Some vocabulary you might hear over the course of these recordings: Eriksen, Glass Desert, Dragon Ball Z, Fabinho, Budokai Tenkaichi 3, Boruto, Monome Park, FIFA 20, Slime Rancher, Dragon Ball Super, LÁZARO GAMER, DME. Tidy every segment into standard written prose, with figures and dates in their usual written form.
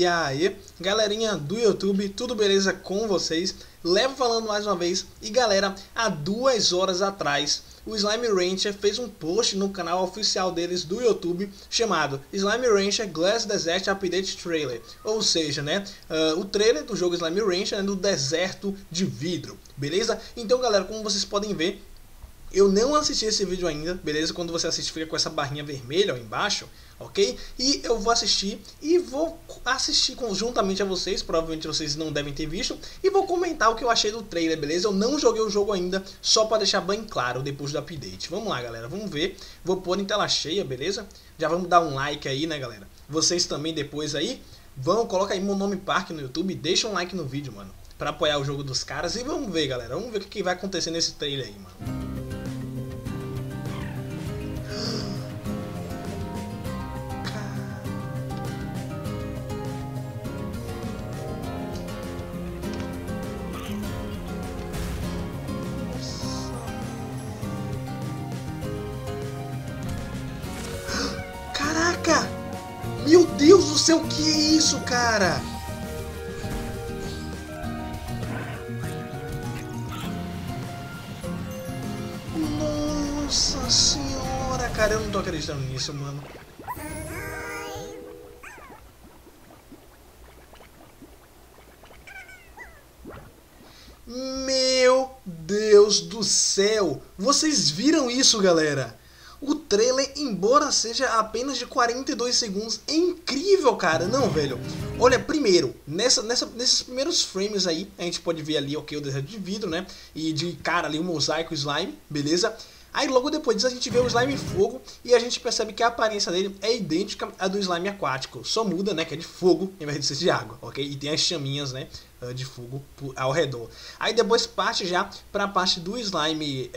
E aí, galerinha do YouTube, tudo beleza com vocês? Levo falando mais uma vez. E galera, há 2 horas atrás, o Slime Rancher fez um post no canal oficial deles do YouTube chamado Slime Rancher Glass Desert Update Trailer. Ou seja, né, o trailer do jogo Slime Rancher, né, do deserto de vidro, beleza? Então galera, como vocês podem ver, eu não assisti esse vídeo ainda, beleza? Quando você assiste fica com essa barrinha vermelha ó, embaixo, ok? E eu vou assistir e vou assistir conjuntamente a vocês, provavelmente vocês não devem ter visto, e vou comentar o que eu achei do trailer, beleza? Eu não joguei o jogo ainda, só para deixar bem claro depois do update. Vamos lá, galera, vamos ver. Vou pôr em tela cheia, beleza? Já vamos dar um like aí, né, galera? Vocês também depois aí vão, coloca aí meu nome Parque no YouTube, deixa um like no vídeo, mano, para apoiar o jogo dos caras. E vamos ver, galera, vamos ver o que vai acontecer nesse trailer aí, mano. Meu Deus do céu, que é isso, cara? Nossa senhora, cara, eu não tô acreditando nisso, mano. Meu Deus do céu, vocês viram isso, galera? O trailer, embora seja apenas de 42 segundos, é incrível, cara. Não, velho. Olha, primeiro, nesses primeiros frames aí, a gente pode ver ali, ok, o deserto de vidro, né? E de cara ali o mosaico slime, beleza? Aí logo depois disso a gente vê o slime fogo e a gente percebe que a aparência dele é idêntica à do slime aquático. Só muda, né, que é de fogo em vez de ser de água, ok? E tem as chaminhas, né, de fogo ao redor. Aí depois parte já pra parte do slime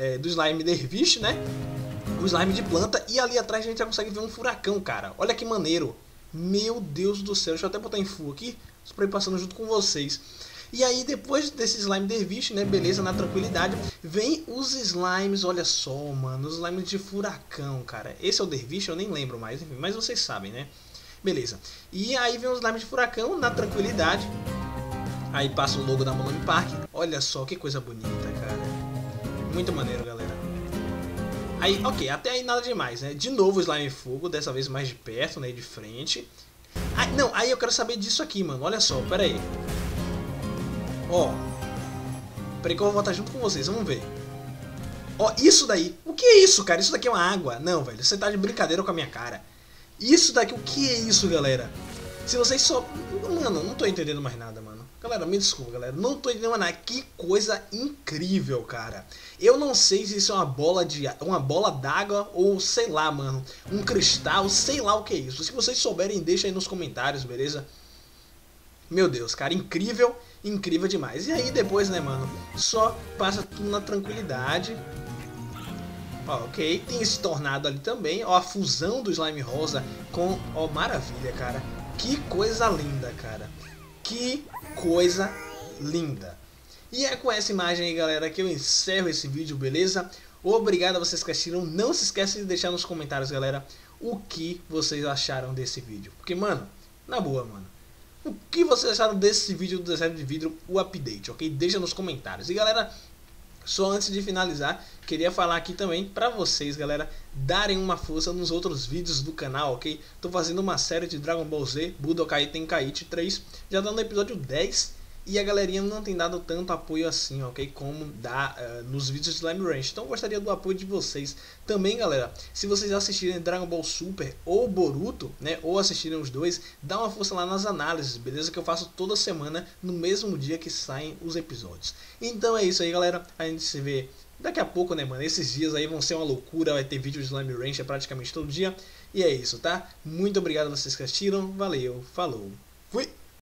derviche, né? O slime de planta, e ali atrás a gente já consegue ver um furacão, cara. Olha que maneiro. Meu Deus do céu. Deixa eu até botar em full aqui, só pra ir passando junto com vocês. E aí depois desse slime derviche, né, beleza, na tranquilidade, vem os slimes, olha só, mano, os slimes de furacão, cara. Esse é o derviche, eu nem lembro mais, enfim, mas vocês sabem, né? Beleza. E aí vem os slimes de furacão na tranquilidade. Aí passa o logo da Monome Park. Olha só, que coisa bonita, cara. Muito maneiro, galera. Aí, ok, até aí nada demais, né? De novo o slime fogo, dessa vez mais de perto, né? De frente. Ah, não, aí eu quero saber disso aqui, mano. Olha só, pera aí. Ó. Pera aí que eu vou voltar junto com vocês, vamos ver. Ó, isso daí. O que é isso, cara? Isso daqui é uma água. Não, velho, você tá de brincadeira com a minha cara. Isso daqui, o que é isso, galera? Se vocês só... Mano, não tô entendendo mais nada, mano. Galera, me desculpa, galera, não tô entendendo nada. Que coisa incrível, cara. Eu não sei se isso é uma bola d'água ou, sei lá, mano, um cristal, sei lá o que é isso. Se vocês souberem, deixa aí nos comentários, beleza? Meu Deus, cara, incrível, incrível demais. E aí depois, né, mano, só passa tudo na tranquilidade. Ó, ok, tem esse tornado ali também, ó, a fusão do slime rosa com... Ó, maravilha, cara. Que coisa linda, cara. Que coisa linda. E é com essa imagem aí, galera, que eu encerro esse vídeo, beleza? Obrigado a vocês que assistiram. Não se esqueça de deixar nos comentários, galera, o que vocês acharam desse vídeo. Porque, mano, na boa, mano, o que vocês acharam desse vídeo do deserto de vidro, o update, ok? Deixa nos comentários. E, galera, só antes de finalizar, queria falar aqui também pra vocês, galera, darem uma força nos outros vídeos do canal, ok? Tô fazendo uma série de Dragon Ball Z, Budokai Tenkaichi 3, já tá no episódio 10, e a galerinha não tem dado tanto apoio assim, ok? Como dá nos vídeos de Slime Ranch. Então eu gostaria do apoio de vocês também, galera. Se vocês assistirem Dragon Ball Super ou Boruto, né? Ou assistirem os dois, dá uma força lá nas análises, beleza? Que eu faço toda semana, no mesmo dia que saem os episódios. Então é isso aí, galera. A gente se vê daqui a pouco, né, mano? Esses dias aí vão ser uma loucura. Vai ter vídeo de Slime Ranch praticamente todo dia. E é isso, tá? Muito obrigado a vocês que assistiram. Valeu, falou, fui!